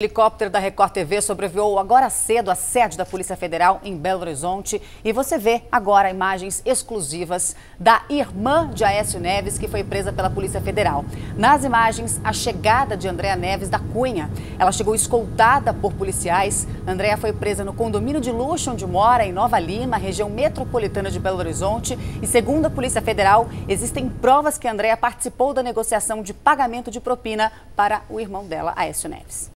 O helicóptero da Record TV sobrevoou agora cedo a sede da Polícia Federal em Belo Horizonte e você vê agora imagens exclusivas da irmã de Aécio Neves, que foi presa pela Polícia Federal. Nas imagens, a chegada de Andrea Neves da Cunha. Ela chegou escoltada por policiais. Andrea foi presa no condomínio de luxo onde mora, em Nova Lima, região metropolitana de Belo Horizonte. E segundo a Polícia Federal, existem provas que Andrea participou da negociação de pagamento de propina para o irmão dela, Aécio Neves.